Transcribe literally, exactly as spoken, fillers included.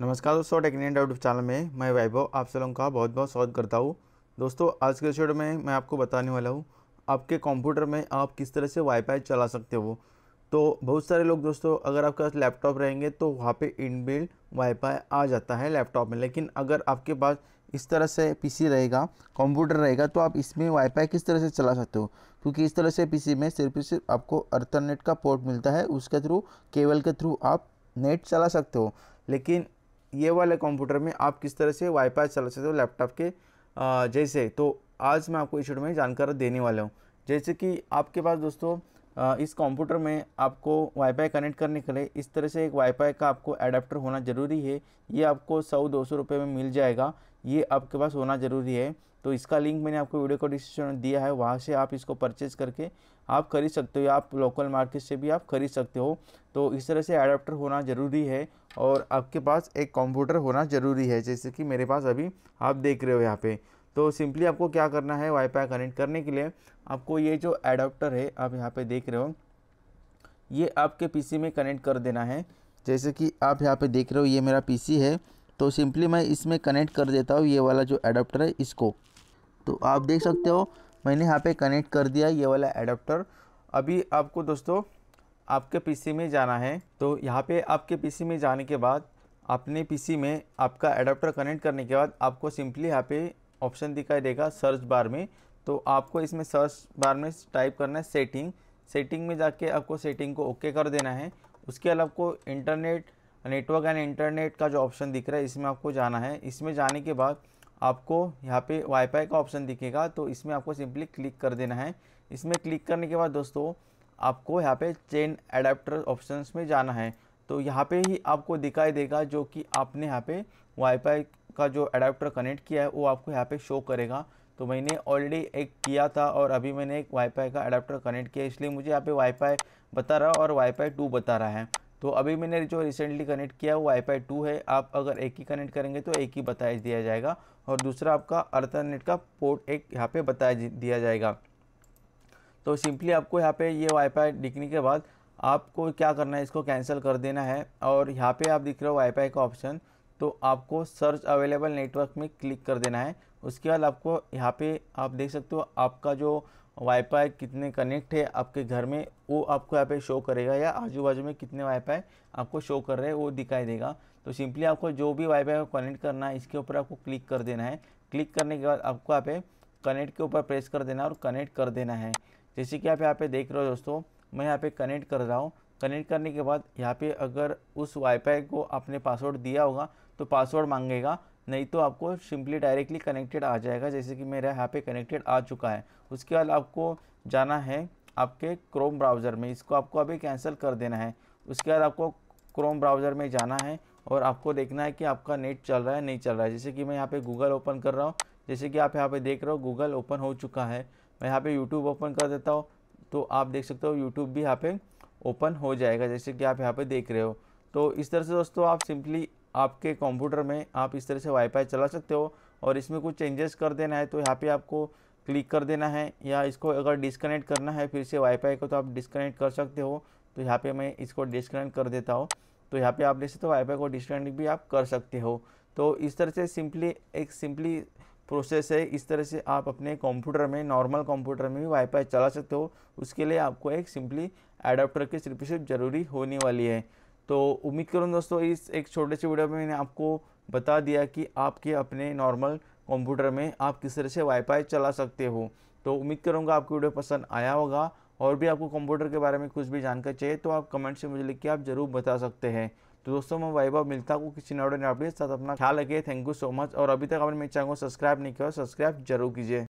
नमस्कार दोस्तों, take net YouTube channel में मैं वैभव आप सब लोगों का बहुत बहुत स्वागत करता हूँ। दोस्तों आज के वीडियो में मैं आपको बताने वाला हूँ आपके कंप्यूटर में आप किस तरह से वाईफाई चला सकते हो। तो बहुत सारे लोग दोस्तों, अगर आपके पास लैपटॉप रहेंगे तो वहाँ पे इनबिल्ट वाईफाई आ जाता है लैपटॉप में, लेकिन अगर आपके पास इस तरह से पीसी रहेगा, कंप्यूटर रहेगा, तो आप इसमें वाईफाई किस तरह से चला सकते हो, क्योंकि इस तरह से पीसी में सिर्फ सिर्फ आपको अल्टरनेट का पोर्ट मिलता है, उसके थ्रू केबल के थ्रू आप नेट चला सकते हो। लेकिन ये वाले कंप्यूटर में आप किस तरह से वाईफाई चला सकते हो लैपटॉप के जैसे, तो आज मैं आपको इस वीडियो में जानकारी देने वाला हूँ। जैसे कि आपके पास दोस्तों इस कंप्यूटर में आपको वाईफाई कनेक्ट करने के लिए इस तरह से एक वाईफाई का आपको अडेप्टर होना ज़रूरी है। ये आपको सौ दो सौ रुपये में मिल जाएगा, ये आपके पास होना ज़रूरी है। तो इसका लिंक मैंने आपको वीडियो को डिस्क्रिप्शन में दिया है, वहाँ से आप इसको परचेज़ करके आप खरीद सकते हो, या आप लोकल मार्केट से भी आप खरीद सकते हो। तो इस तरह से अडेप्टर होना ज़रूरी है और आपके पास एक कंप्यूटर होना ज़रूरी है, जैसे कि मेरे पास अभी आप देख रहे हो यहाँ पे। तो सिंपली आपको क्या करना है, वाईफाई कनेक्ट करने के लिए आपको ये जो अडेप्टर है आप यहाँ पे देख रहे हो, ये आपके पीसी में कनेक्ट कर देना है। जैसे कि आप यहाँ पे देख रहे हो, ये मेरा पीसी है, तो सिंपली मैं इसमें कनेक्ट कर देता हूँ ये वाला जो अडेप्टर है इसको। तो आप देख सकते हो मैंने यहाँ पे कनेक्ट कर दिया ये वाला अडेप्टर। अभी आपको दोस्तों आपके पीसी में जाना है, तो यहाँ पे आपके पीसी में जाने के बाद अपने पीसी में आपका अडेप्टर कनेक्ट करने के बाद आपको सिंपली यहाँ पे ऑप्शन दिखाई देगा सर्च बार में। तो आपको इसमें सर्च बार में टाइप करना है सेटिंग, सेटिंग में जाके आपको सेटिंग को ओके कर देना है। उसके अलावा आपको इंटरनेट नेटवर्क एंड इंटरनेट का जो ऑप्शन दिख रहा है इसमें आपको जाना है। इसमें जाने के बाद आपको यहाँ पे वाईफाई का ऑप्शन दिखेगा, तो इसमें आपको सिंपली क्लिक कर देना है। इसमें क्लिक करने के बाद दोस्तों आपको यहाँ पे चेन अडेप्टर ऑप्शंस में जाना है। तो यहाँ पे ही आपको दिखाई देगा जो कि आपने यहाँ पे वाईफाई का जो अडेप्टर कनेक्ट किया है वो आपको यहाँ पे शो करेगा। तो मैंने ऑलरेडी एक किया था और अभी मैंने एक वाईफाई का अडेप्टर कनेक्ट किया, इसलिए मुझे यहाँ पे वाईफाई बता रहा है और वाईफाई टू बता रहा है। तो अभी मैंने जो रिसेंटली कनेक्ट किया वो वाईफाई टू है। आप अगर एक ही कनेक्ट करेंगे तो एक ही बताया दिया जाएगा और दूसरा आपका अल्टरनेट का पोर्ट एक यहाँ पे बताया दिया जाएगा। तो सिंपली आपको यहाँ पे ये वाईफाई दिखने के बाद आपको क्या करना है, इसको कैंसिल कर देना है। और यहाँ पे आप दिख रहे हो वाईफाई का ऑप्शन, तो आपको सर्च अवेलेबल नेटवर्क में क्लिक कर देना है। उसके बाद आपको यहाँ पे आप देख सकते हो आपका जो वाईफाई कितने कनेक्ट है आपके घर में वो आपको यहाँ पे शो करेगा, या आजू बाजू में कितने वाईफाई आपको शो कर रहे हैं वो दिखाई देगा। तो सिंपली आपको जो भी वाईफाई को कनेक्ट करना है इसके ऊपर आपको क्लिक कर देना है। क्लिक करने के बाद आपको यहाँ पे कनेक्ट के ऊपर प्रेस कर देना और कनेक्ट कर देना है। जैसे कि आप यहाँ पे देख रहे हो दोस्तों, मैं यहाँ पे कनेक्ट कर रहा हूँ। कनेक्ट करने के बाद यहाँ पे अगर उस वाईफाई को आपने पासवर्ड दिया होगा तो पासवर्ड मांगेगा, नहीं तो आपको सिंपली डायरेक्टली कनेक्टेड आ जाएगा। जैसे कि मेरा यहाँ पे कनेक्टेड आ चुका है। उसके बाद आपको जाना है आपके क्रोम ब्राउज़र में, इसको आपको अभी कैंसिल कर देना है। उसके बाद आपको क्रोम ब्राउज़र में जाना है और आपको देखना है कि आपका नेट चल रहा है नहीं चल रहा है। जैसे कि मैं यहाँ पर गूगल ओपन कर रहा हूँ, जैसे कि आप यहाँ पर देख रहे हो गूगल ओपन हो चुका है। मैं यहाँ पे यूट्यूब ओपन कर देता हूँ, तो आप देख सकते हो यूट्यूब भी यहाँ पे ओपन हो जाएगा, जैसे कि आप यहाँ पे देख रहे हो। तो इस तरह से दोस्तों आप सिंपली आपके कंप्यूटर में आप इस तरह से वाईफाई चला सकते हो। और इसमें कुछ चेंजेस कर देना है तो यहाँ पे आपको क्लिक कर देना है, या इसको अगर डिस्कनेक्ट करना है फिर से वाईफाई को तो आप डिस्कनेक्ट कर सकते हो। तो यहाँ पर मैं इसको डिस्कनेक्ट कर देता हूँ। तो यहाँ पर आप देख सकते हो वाईफाई को डिस्कनेक्ट भी आप कर सकते हो। तो इस तरह से सिंपली एक सिंपली प्रोसेस है, इस तरह से आप अपने कंप्यूटर में नॉर्मल कंप्यूटर में भी वाईफाई चला सकते हो। उसके लिए आपको एक सिंपली अडेप्टर की सिर्फ सिर्फ ज़रूरी होने वाली है। तो उम्मीद करूँ दोस्तों इस एक छोटे से वीडियो में मैंने आपको बता दिया कि आपके अपने नॉर्मल कंप्यूटर में आप किस तरह से वाईफाई चला सकते हो। तो उम्मीद करूँगा आपको वीडियो पसंद आया होगा। और भी आपको कंप्यूटर के बारे में कुछ भी जानकारी चाहिए तो आप कमेंट से मुझे लिख के आप ज़रूर बता सकते हैं। तो दोस्तों मैं वैभव मिलता हूँ किसी नए अपडेट साथ, अपना ख्याल रखिए। Thank you so much. और अभी तक आपने मेरे चैनल को सब्सक्राइब नहीं किया हो सब्सक्राइब जरूर कीजिए।